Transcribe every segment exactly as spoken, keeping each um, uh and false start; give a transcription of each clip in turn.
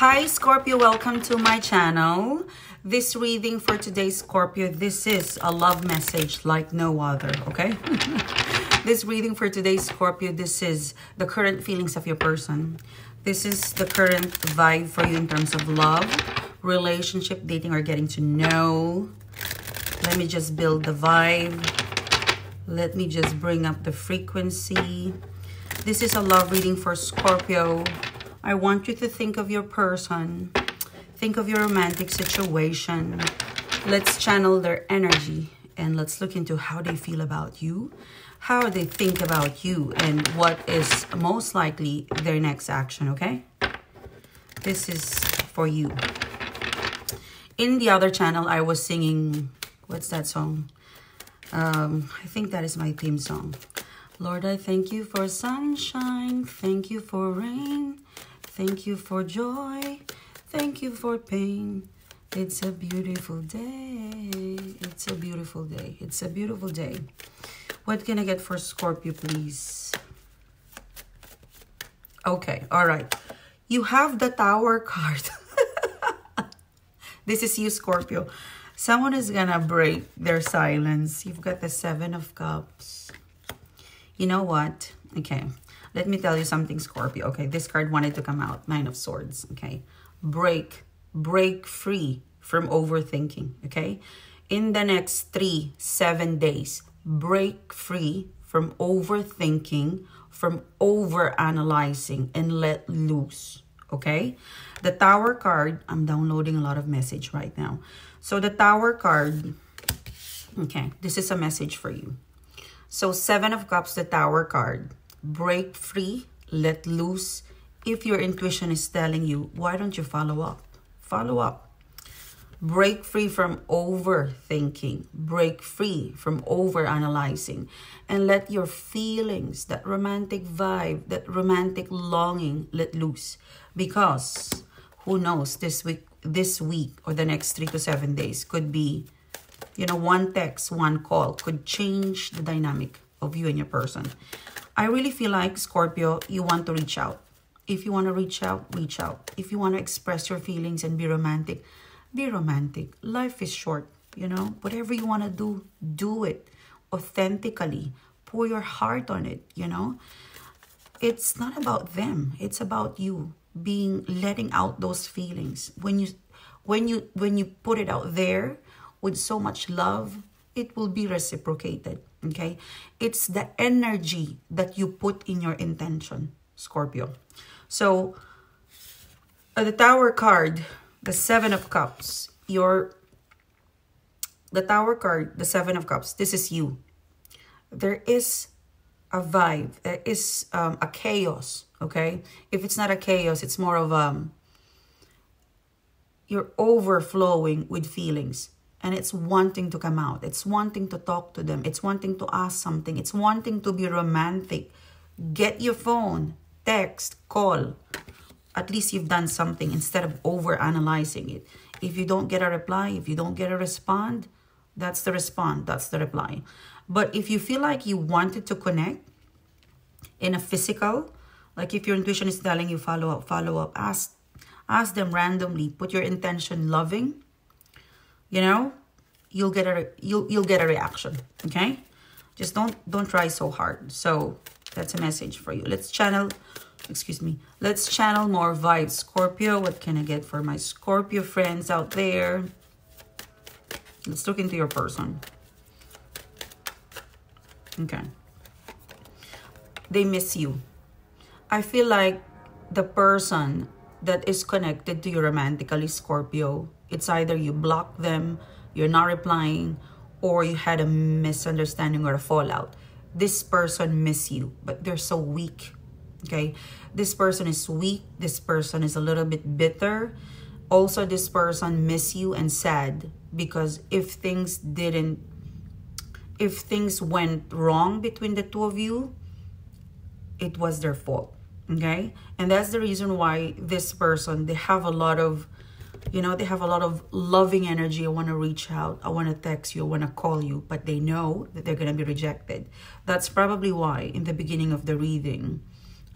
Hi Scorpio, welcome to my channel. This reading for today, Scorpio, this is a love message like no other, okay? This reading for today, Scorpio, this is the current feelings of your person. This is the current vibe for you in terms of love, relationship, dating, or getting to know. Let me just build the vibe. Let me just bring up the frequency. This is a love reading for Scorpio. I want you to think of your person. Think of your romantic situation. Let's channel their energy and let's look into how they feel about you, how they think about you, and what is most likely their next action, okay? This is for you. In the other channel, I was singing, what's that song? Um, I think that is my theme song. Lord, I thank you for sunshine. Thank you for rain. Thank you for joy. Thank you for pain. It's a beautiful day. It's a beautiful day. It's a beautiful day. What can I get for Scorpio, please? Okay, all right. You have the Tower card. This is you, Scorpio. Someone is going to break their silence. You've got the Seven of Cups. You know what? Okay. Let me tell you something, Scorpio. Okay, this card wanted to come out. Nine of Swords. Okay. Break. Break free from overthinking. Okay. In the next three, seven days, break free from overthinking, from overanalyzing, and let loose. Okay. The Tower card, I'm downloading a lot of message right now. So the Tower card, okay, this is a message for you. So Seven of Cups, the Tower card. Break free, let loose. If your intuition is telling you, why don't you follow up? Follow up. Break free from overthinking. Break free from overanalyzing. And let your feelings, that romantic vibe, that romantic longing, let loose. Because who knows, this week, this week or the next three to seven days could be, you know, one text, one call could change the dynamic of you and your person. I really feel like, Scorpio, you want to reach out. If you want to reach out, reach out. If you want to express your feelings and be romantic, be romantic. Life is short, you know. Whatever you want to do, do it authentically. Pour your heart on it, you know. It's not about them. It's about you being, letting out those feelings. When you, when you, when you put it out there with so much love, it will be reciprocated, okay? It's the energy that you put in your intention, Scorpio. So, uh, the Tower card, the Seven of Cups, your, the Tower card, the Seven of Cups, this is you. There is a vibe, there is um, a chaos, okay? If it's not a chaos, it's more of, um, you're overflowing with feelings. And it's wanting to come out. It's wanting to talk to them. It's wanting to ask something. It's wanting to be romantic. Get your phone, text, call. At least you've done something instead of overanalyzing it. If you don't get a reply, if you don't get a respond, that's the respond, that's the reply. But if you feel like you wanted to connect in a physical, like if your intuition is telling you follow up, follow up, ask, ask them randomly, put your intention loving, you know, you'll get a you'll you'll get a reaction, okay? Just don't don't try so hard. So that's a message for you. Let's channel, excuse me, let's channel more vibes, Scorpio. What can I get for my Scorpio friends out there? Let's look into your person. Okay. They miss you. I feel like the person that is connected to you romantically, Scorpio, it's either you block them, you're not replying, or you had a misunderstanding or a fallout. This person miss you, but they're so weak, okay? This person is weak. This person is a little bit bitter. Also, this person miss you and sad because if things didn't, if things went wrong between the two of you, it was their fault, okay? And that's the reason why this person, they have a lot of, you know, they have a lot of loving energy. I want to reach out. I want to text you. I want to call you. But they know that they're going to be rejected. That's probably why in the beginning of the reading,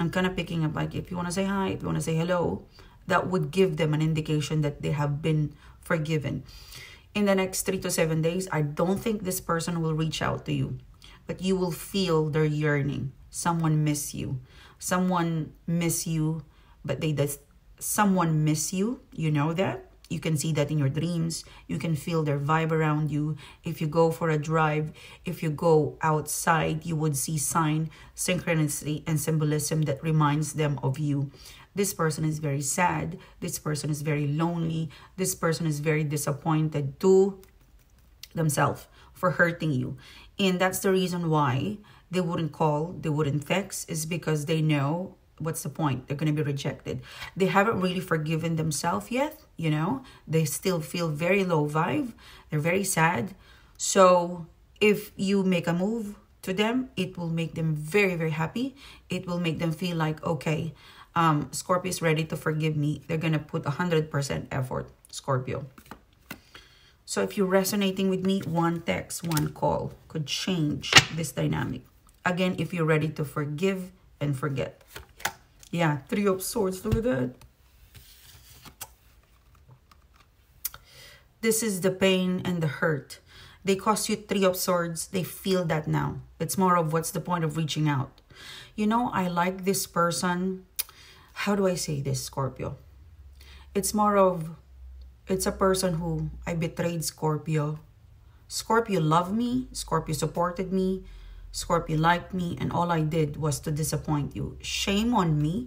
I'm kind of picking up like, if you want to say hi, if you want to say hello, that would give them an indication that they have been forgiven. In the next three to seven days, I don't think this person will reach out to you, but you will feel their yearning. Someone miss you. Someone miss you, but they does. Someone miss you. You know that. You can see that in your dreams. You can feel their vibe around you. If you go for a drive, if you go outside, you would see sign, synchronicity, and symbolism that reminds them of you. This person is very sad. This person is very lonely. This person is very disappointed to themselves for hurting you. And that's the reason why they wouldn't call, they wouldn't text, is because they know, what's the point? They're going to be rejected. They haven't really forgiven themselves yet, you know? They still feel very low vibe. They're very sad. So if you make a move to them, it will make them very, very happy. It will make them feel like, okay, um, Scorpio is ready to forgive me. They're going to put one hundred percent effort, Scorpio. So if you're resonating with me, one text, one call could change this dynamic. Again, if you're ready to forgive and forget. Yeah, Three of Swords, look at that. This is the pain and the hurt. They cost you Three of Swords. They feel that now. It's more of what's the point of reaching out. You know, I like this person. How do I say this, Scorpio? It's more of, it's a person who, I betrayed Scorpio. Scorpio loved me. Scorpio supported me. Scorpio liked me, and all I did was to disappoint you. Shame on me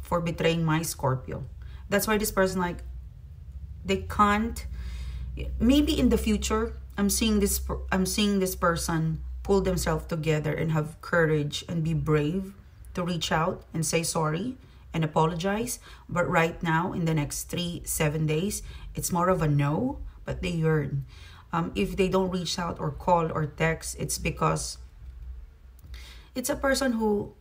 for betraying my Scorpio. That's why this person, like, they can't. Maybe in the future, I'm seeing this. I'm seeing this person pull themselves together and have courage and be brave to reach out and say sorry and apologize. But right now, in the next three, seven days, it's more of a no. But they yearn. Um, if they don't reach out or call or text, it's because it's a person who,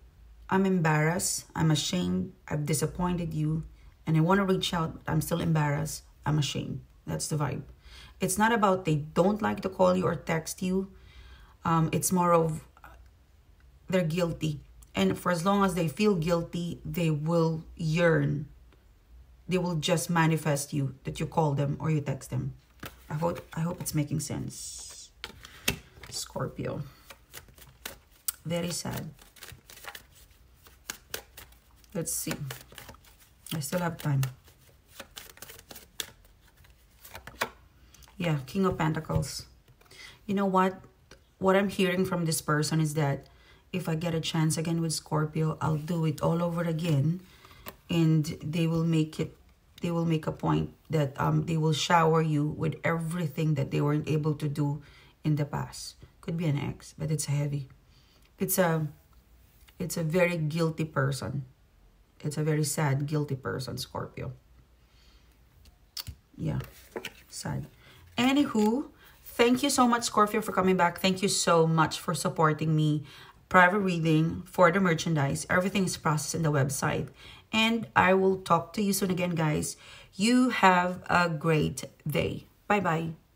I'm embarrassed, I'm ashamed, I've disappointed you, and I want to reach out, but I'm still embarrassed, I'm ashamed. That's the vibe. It's not about they don't like to call you or text you. Um, it's more of they're guilty. And for as long as they feel guilty, they will yearn. They will just manifest you that you call them or you text them. I hope, I hope it's making sense. Scorpio. Very sad. Let's see. I still have time. Yeah, King of Pentacles. You know what? What I'm hearing from this person is that if I get a chance again with Scorpio, I'll do it all over again. And they will make it. They will make a point that um, they will shower you with everything that they weren't able to do in the past. Could be an ex, but it's heavy. It's a, it's a very guilty person. It's a very sad, guilty person, Scorpio. Yeah, sad. Anywho, thank you so much, Scorpio, for coming back. Thank you so much for supporting me. Private reading for the merchandise. Everything is processed in the website. And I will talk to you soon again, guys. You have a great day. Bye-bye.